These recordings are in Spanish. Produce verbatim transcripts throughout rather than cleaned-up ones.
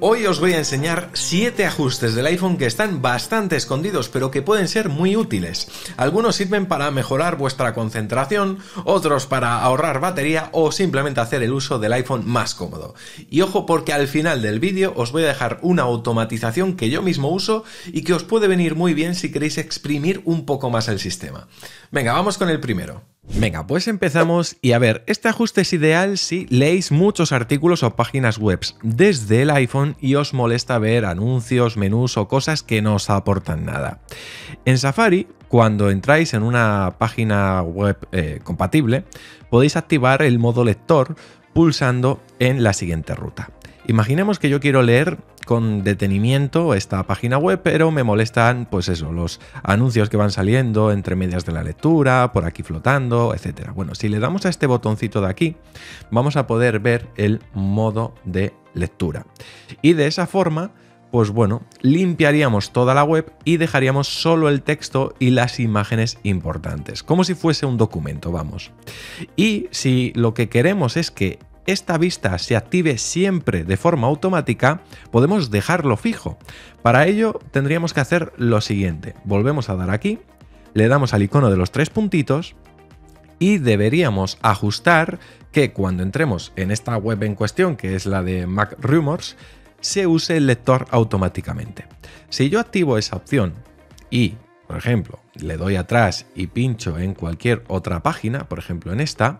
Hoy os voy a enseñar siete ajustes del iPhone que están bastante escondidos pero que pueden ser muy útiles. Algunos sirven para mejorar vuestra concentración, otros para ahorrar batería o simplemente hacer el uso del iPhone más cómodo. Y ojo, porque al final del vídeo os voy a dejar una automatización que yo mismo uso y que os puede venir muy bien si queréis exprimir un poco más el sistema. Venga, vamos con el primero. Venga, pues empezamos y a ver, este ajuste es ideal si leéis muchos artículos o páginas web desde el iPhone y os molesta ver anuncios, menús o cosas que no os aportan nada. En Safari, cuando entráis en una página web eh, compatible, podéis activar el modo lector pulsando en la siguiente ruta. Imaginemos que yo quiero leer con detenimiento esta página web, pero me molestan, pues eso, los anuncios que van saliendo entre medias de la lectura, por aquí flotando, etcétera. Bueno, si le damos a este botoncito de aquí, vamos a poder ver el modo de lectura. Y de esa forma, pues bueno, limpiaríamos toda la web y dejaríamos solo el texto y las imágenes importantes, como si fuese un documento, vamos. Y si lo que queremos es que esta vista se active siempre de forma automática, podemos dejarlo fijo. Para ello tendríamos que hacer lo siguiente. Volvemos a dar aquí, le damos al icono de los tres puntitos y deberíamos ajustar que cuando entremos en esta web en cuestión, que es la de Mac Rumors, se use el lector automáticamente. Si yo activo esa opción y, por ejemplo, le doy atrás y pincho en cualquier otra página, por ejemplo en esta,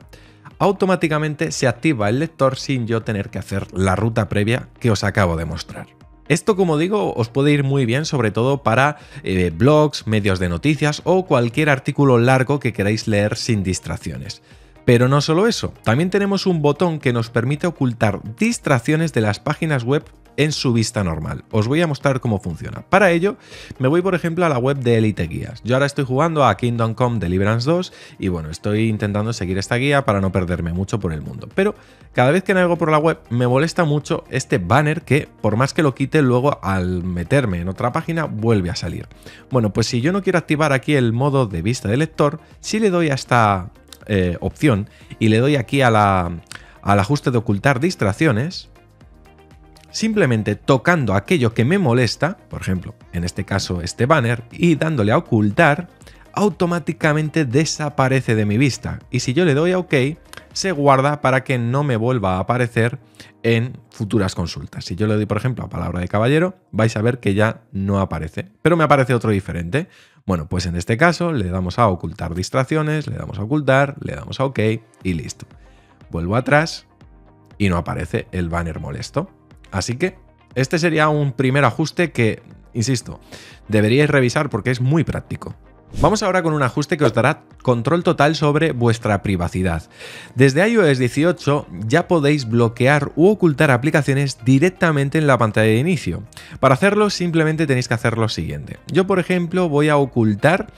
automáticamente se activa el lector sin yo tener que hacer la ruta previa que os acabo de mostrar. Esto, como digo, os puede ir muy bien sobre todo para eh, blogs, medios de noticias o cualquier artículo largo que queráis leer sin distracciones. Pero no solo eso, también tenemos un botón que nos permite ocultar distracciones de las páginas web en su vista normal. Os voy a mostrar cómo funciona. Para ello, me voy por ejemplo a la web de Elite Guías. Yo ahora estoy jugando a Kingdom Come Deliverance dos y bueno, estoy intentando seguir esta guía para no perderme mucho por el mundo. Pero cada vez que navego por la web me molesta mucho este banner que, por más que lo quite, luego al meterme en otra página vuelve a salir. Bueno, pues si yo no quiero activar aquí el modo de vista de lector, si le doy a esta eh, opción y le doy aquí a la, al ajuste de ocultar distracciones, simplemente tocando aquello que me molesta, por ejemplo, en este caso este banner, y dándole a ocultar, automáticamente desaparece de mi vista. Y si yo le doy a OK, se guarda para que no me vuelva a aparecer en futuras consultas. Si yo le doy, por ejemplo, a palabra de caballero, vais a ver que ya no aparece, pero me aparece otro diferente. Bueno, pues en este caso le damos a ocultar distracciones, le damos a ocultar, le damos a OK y listo. Vuelvo atrás y no aparece el banner molesto. Así que este sería un primer ajuste que, insisto, deberíais revisar porque es muy práctico. Vamos ahora con un ajuste que os dará control total sobre vuestra privacidad. Desde i O S dieciocho ya podéis bloquear u ocultar aplicaciones directamente en la pantalla de inicio. Para hacerlo simplemente tenéis que hacer lo siguiente. Yo, por ejemplo, voy a ocultar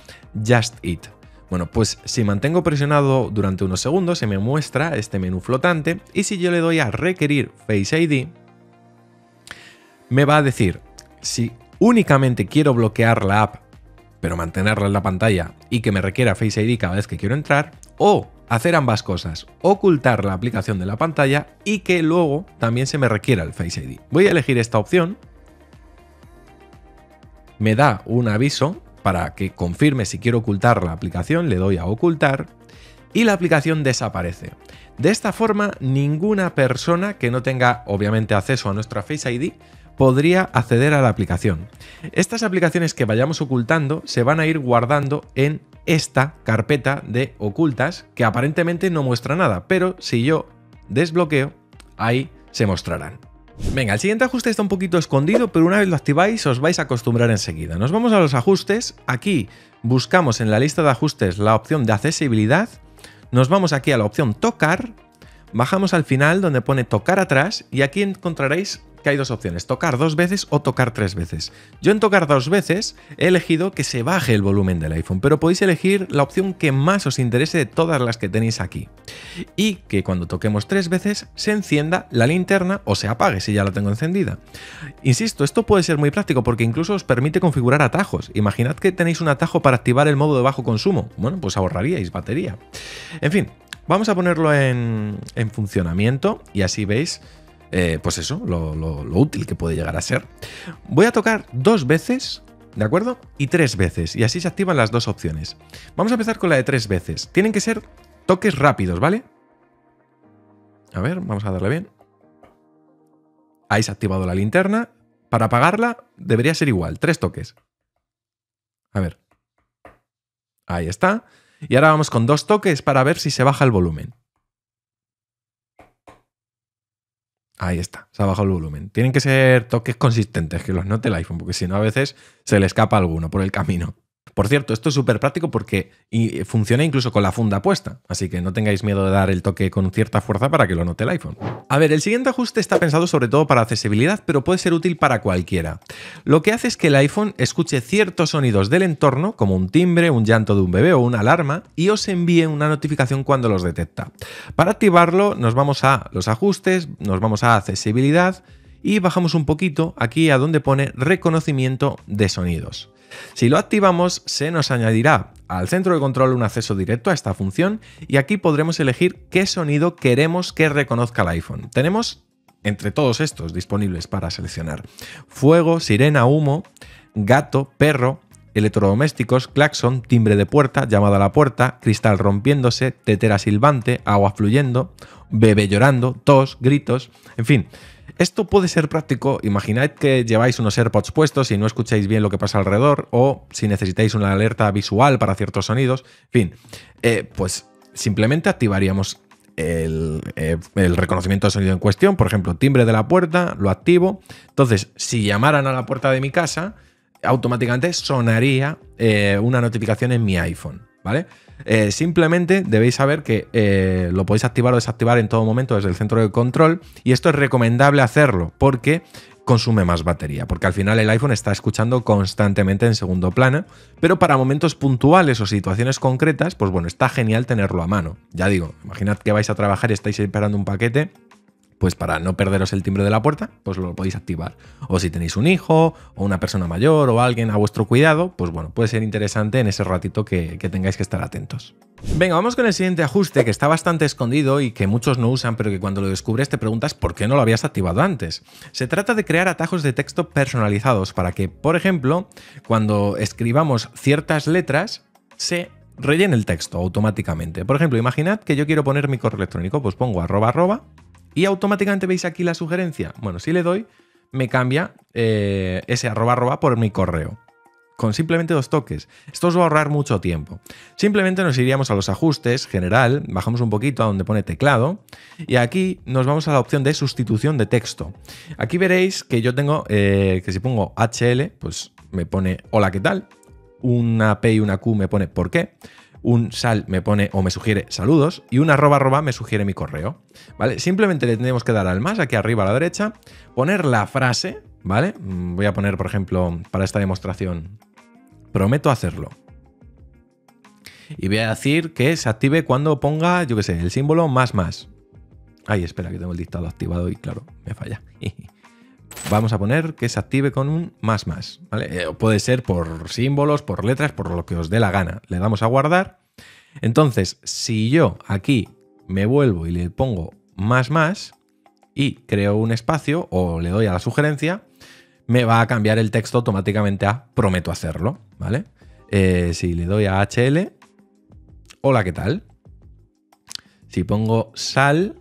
Just Eat. Bueno, pues si mantengo presionado durante unos segundos se me muestra este menú flotante y si yo le doy a requerir Face I D, me va a decir si únicamente quiero bloquear la app, pero mantenerla en la pantalla y que me requiera Face I D cada vez que quiero entrar, o hacer ambas cosas, ocultar la aplicación de la pantalla y que luego también se me requiera el Face I D. Voy a elegir esta opción, me da un aviso para que confirme si quiero ocultar la aplicación, le doy a ocultar y la aplicación desaparece. De esta forma, ninguna persona que no tenga obviamente acceso a nuestra Face I D podría acceder a la aplicación. Estas aplicaciones que vayamos ocultando se van a ir guardando en esta carpeta de ocultas que aparentemente no muestra nada, pero si yo desbloqueo, ahí se mostrarán. Venga, el siguiente ajuste está un poquito escondido, pero una vez lo activáis os vais a acostumbrar enseguida. Nos vamos a los ajustes, aquí buscamos en la lista de ajustes la opción de accesibilidad, nos vamos aquí a la opción tocar, bajamos al final donde pone tocar atrás y aquí encontraréis que hay dos opciones, tocar dos veces o tocar tres veces. Yo en tocar dos veces he elegido que se baje el volumen del iPhone, pero podéis elegir la opción que más os interese de todas las que tenéis aquí. Y que cuando toquemos tres veces se encienda la linterna o se apague si ya la tengo encendida. Insisto, esto puede ser muy práctico porque incluso os permite configurar atajos. Imaginad que tenéis un atajo para activar el modo de bajo consumo. Bueno, pues ahorraríais batería. En fin, vamos a ponerlo en, en funcionamiento y así veis eh, pues eso, lo, lo, lo útil que puede llegar a ser. Voy a tocar dos veces, ¿de acuerdo? Y tres veces, y así se activan las dos opciones. Vamos a empezar con la de tres veces. Tienen que ser toques rápidos, ¿vale? A ver, vamos a darle bien. Ahí se ha activado la linterna. Para apagarla debería ser igual, tres toques. A ver. Ahí está. Y ahora vamos con dos toques para ver si se baja el volumen. Ahí está, se ha bajado el volumen. Tienen que ser toques consistentes, que los note el iPhone, porque si no a veces se le escapa alguno por el camino. Por cierto, esto es súper práctico porque funciona incluso con la funda puesta, así que no tengáis miedo de dar el toque con cierta fuerza para que lo note el iPhone. A ver, el siguiente ajuste está pensado sobre todo para accesibilidad, pero puede ser útil para cualquiera. Lo que hace es que el iPhone escuche ciertos sonidos del entorno, como un timbre, un llanto de un bebé o una alarma, y os envíe una notificación cuando los detecta. Para activarlo nos vamos a los ajustes, nos vamos a accesibilidad y bajamos un poquito aquí a donde pone reconocimiento de sonidos. Si lo activamos, se nos añadirá al centro de control un acceso directo a esta función y aquí podremos elegir qué sonido queremos que reconozca el iPhone. Tenemos entre todos estos disponibles para seleccionar: fuego, sirena, humo, gato, perro, electrodomésticos, claxon, timbre de puerta, llamada a la puerta, cristal rompiéndose, tetera silbante, agua fluyendo, bebé llorando, tos, gritos, en fin. Esto puede ser práctico. Imaginad que lleváis unos AirPods puestos y no escucháis bien lo que pasa alrededor, o si necesitáis una alerta visual para ciertos sonidos, en fin, eh, pues simplemente activaríamos el, eh, el reconocimiento de sonido en cuestión. Por ejemplo, timbre de la puerta, lo activo. Entonces, si llamaran a la puerta de mi casa, automáticamente sonaría eh, una notificación en mi iPhone, ¿vale? Eh, simplemente debéis saber que eh, lo podéis activar o desactivar en todo momento desde el centro de control, y esto es recomendable hacerlo porque consume más batería, porque al final el iPhone está escuchando constantemente en segundo plano, pero para momentos puntuales o situaciones concretas, pues bueno, está genial tenerlo a mano. Ya digo, imaginad que vais a trabajar y estáis esperando un paquete, pues para no perderos el timbre de la puerta, pues lo podéis activar. O si tenéis un hijo o una persona mayor o alguien a vuestro cuidado, pues bueno, puede ser interesante en ese ratito que, que tengáis que estar atentos. Venga, vamos con el siguiente ajuste, que está bastante escondido y que muchos no usan, pero que cuando lo descubres te preguntas por qué no lo habías activado antes. Se trata de crear atajos de texto personalizados para que, por ejemplo, cuando escribamos ciertas letras, se rellene el texto automáticamente. Por ejemplo, imaginad que yo quiero poner mi correo electrónico, pues pongo arroba arroba, y automáticamente veis aquí la sugerencia. Bueno, si le doy, me cambia eh, ese arroba arroba por mi correo. Con simplemente dos toques. Esto os va a ahorrar mucho tiempo. Simplemente nos iríamos a los ajustes, general, bajamos un poquito a donde pone teclado y aquí nos vamos a la opción de sustitución de texto. Aquí veréis que yo tengo, eh, que si pongo H L, pues me pone hola, ¿qué tal? Una P y una Q me pone ¿por qué? Un sal me pone o me sugiere saludos y un arroba arroba me sugiere mi correo, ¿vale? Simplemente le tenemos que dar al más aquí arriba a la derecha, poner la frase, ¿vale? Voy a poner, por ejemplo, para esta demostración, prometo hacerlo. Y voy a decir que se active cuando ponga, yo qué sé, el símbolo más más. Ay, espera, que tengo el dictado activado y claro, me falla. Vamos a poner que se active con un más más, ¿vale? Eh, puede ser por símbolos, por letras, por lo que os dé la gana. Le damos a guardar. Entonces, si yo aquí me vuelvo y le pongo más más y creo un espacio o le doy a la sugerencia, me va a cambiar el texto automáticamente a prometo hacerlo, ¿vale? Eh, si le doy a H L, hola, ¿qué tal? Si pongo sal...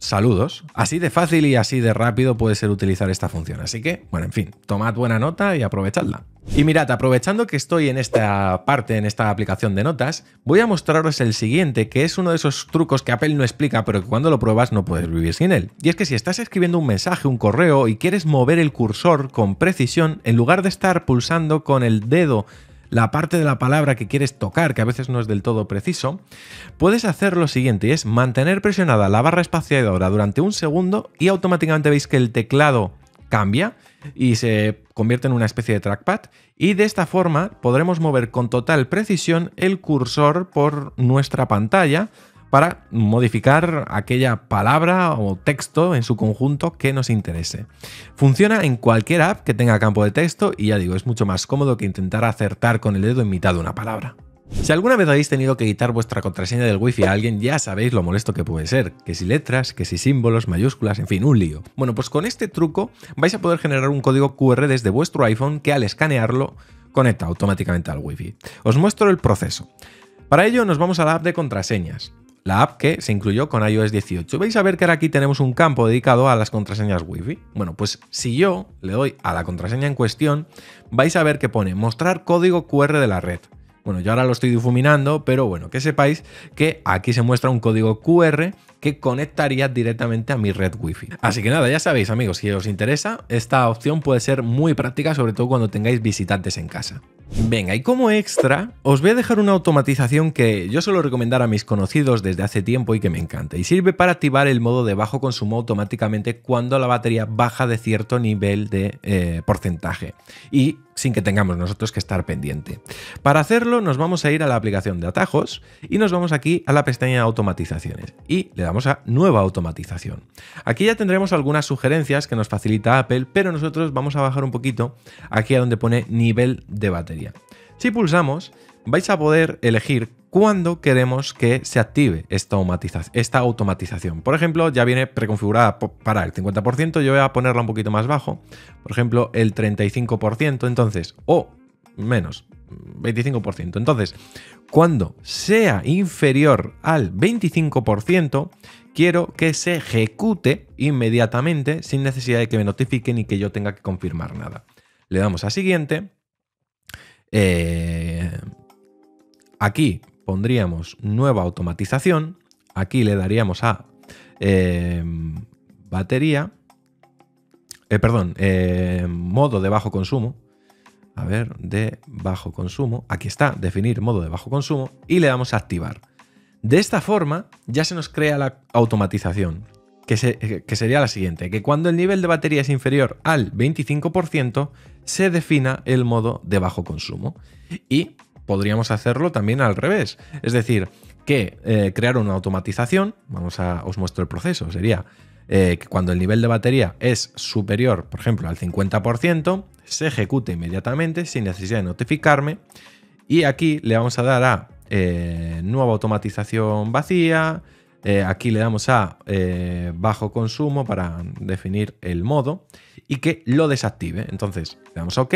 saludos. Así de fácil y así de rápido puede ser utilizar esta función. Así que, bueno, en fin, tomad buena nota y aprovechadla. Y mirad, aprovechando que estoy en esta parte, en esta aplicación de notas, voy a mostraros el siguiente, que es uno de esos trucos que Apple no explica, pero que cuando lo pruebas no puedes vivir sin él. Y es que si estás escribiendo un mensaje, un correo y quieres mover el cursor con precisión, en lugar de estar pulsando con el dedo la parte de la palabra que quieres tocar, que a veces no es del todo preciso, puedes hacer lo siguiente, y es mantener presionada la barra espaciadora durante un segundo y automáticamente veis que el teclado cambia y se convierte en una especie de trackpad, y de esta forma podremos mover con total precisión el cursor por nuestra pantalla para modificar aquella palabra o texto en su conjunto que nos interese. Funciona en cualquier app que tenga campo de texto y ya digo, es mucho más cómodo que intentar acertar con el dedo en mitad de una palabra. Si alguna vez habéis tenido que quitar vuestra contraseña del wifi a alguien, ya sabéis lo molesto que puede ser. Que si letras, que si símbolos, mayúsculas, en fin, un lío. Bueno, pues con este truco vais a poder generar un código cu erre desde vuestro iPhone que al escanearlo conecta automáticamente al wifi. Os muestro el proceso. Para ello nos vamos a la app de contraseñas. La app que se incluyó con iOS dieciocho. Vais a ver que ahora aquí tenemos un campo dedicado a las contraseñas Wi-Fi. Bueno, pues si yo le doy a la contraseña en cuestión, vais a ver que pone mostrar código cu erre de la red. Bueno, yo ahora lo estoy difuminando, pero bueno, que sepáis que aquí se muestra un código cu erre que conectaría directamente a mi red Wi-Fi. Así que nada, ya sabéis amigos, si os interesa, esta opción puede ser muy práctica, sobre todo cuando tengáis visitantes en casa. Venga, y como extra, os voy a dejar una automatización que yo suelo recomendar a mis conocidos desde hace tiempo y que me encanta. Y sirve para activar el modo de bajo consumo automáticamente cuando la batería baja de cierto nivel de eh, porcentaje. Y sin que tengamos nosotros que estar pendiente. Para hacerlo nos vamos a ir a la aplicación de atajos y nos vamos aquí a la pestaña de automatizaciones y le damos a nueva automatización. Aquí ya tendremos algunas sugerencias que nos facilita Apple, pero nosotros vamos a bajar un poquito aquí a donde pone nivel de batería. Si pulsamos vais a poder elegir cuándo queremos que se active esta, automatiza esta automatización. Por ejemplo, ya viene preconfigurada para el cincuenta por ciento, yo voy a ponerla un poquito más bajo, por ejemplo el treinta y cinco por ciento, entonces, o menos, veinticinco por ciento. Entonces, cuando sea inferior al veinticinco por ciento, quiero que se ejecute inmediatamente sin necesidad de que me notifique ni que yo tenga que confirmar nada. Le damos a siguiente. Eh, aquí pondríamos nueva automatización, aquí le daríamos a eh, batería, eh, perdón, eh, modo de bajo consumo, a ver, de bajo consumo, aquí está, definir modo de bajo consumo y le damos a activar. De esta forma ya se nos crea la automatización, que, se, que sería la siguiente, que cuando el nivel de batería es inferior al veinticinco por ciento, se defina el modo de bajo consumo. Y podríamos hacerlo también al revés, es decir, que eh, crear una automatización, vamos a, os muestro el proceso, sería eh, que cuando el nivel de batería es superior, por ejemplo, al cincuenta por ciento, se ejecute inmediatamente sin necesidad de notificarme. Y aquí le vamos a dar a eh, nueva automatización vacía, eh, aquí le damos a eh, bajo consumo para definir el modo y que lo desactive. Entonces le damos a OK.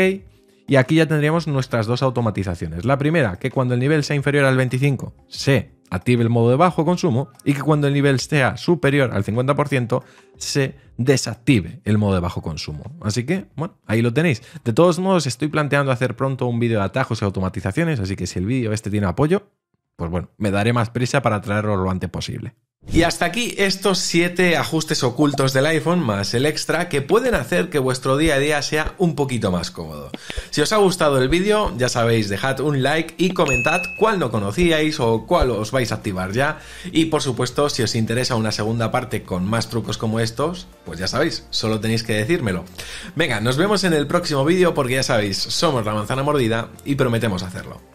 Y aquí ya tendríamos nuestras dos automatizaciones. La primera, que cuando el nivel sea inferior al veinticinco por ciento se active el modo de bajo consumo y que cuando el nivel sea superior al cincuenta por ciento se desactive el modo de bajo consumo. Así que, bueno, ahí lo tenéis. De todos modos, estoy planteando hacer pronto un vídeo de atajos y automatizaciones, así que si el vídeo este tiene apoyo, pues bueno, me daré más prisa para traerlo lo antes posible. Y hasta aquí estos siete ajustes ocultos del iPhone más el extra que pueden hacer que vuestro día a día sea un poquito más cómodo. Si os ha gustado el vídeo, ya sabéis, dejad un like y comentad cuál no conocíais o cuál os vais a activar ya. Y por supuesto, si os interesa una segunda parte con más trucos como estos, pues ya sabéis, solo tenéis que decírmelo. Venga, nos vemos en el próximo vídeo porque ya sabéis, somos La Manzana Mordida y prometemos hacerlo.